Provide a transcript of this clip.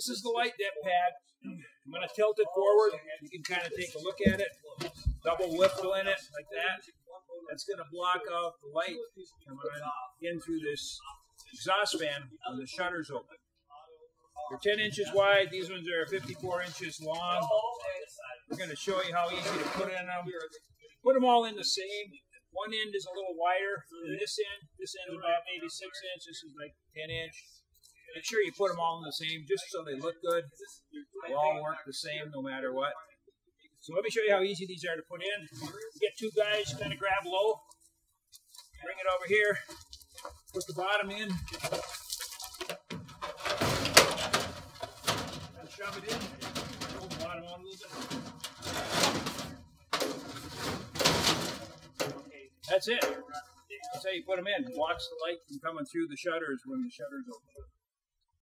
This is the light dip pad. I'm going to tilt it forward. You can kind of take a look at it. Double whiffle in it like that. That's going to block out the light coming in through this exhaust fan when the shutter's open. They're 10 inches wide. These ones are 54 inches long. We're going to show you how easy to put in them. Put them all in the same. One end is a little wider than this end. This end is about maybe 6 inches. This is like 10 inch. Make sure you put them all in the same just so they look good. They all work the same no matter what. So let me show you how easy these are to put in. You get two guys, kind of grab low. Bring it over here. Put the bottom in. And shove it in. Pull the bottom on a little bit. That's it. That's how you put them in. Watch the light from coming through the shutters when the shutters open.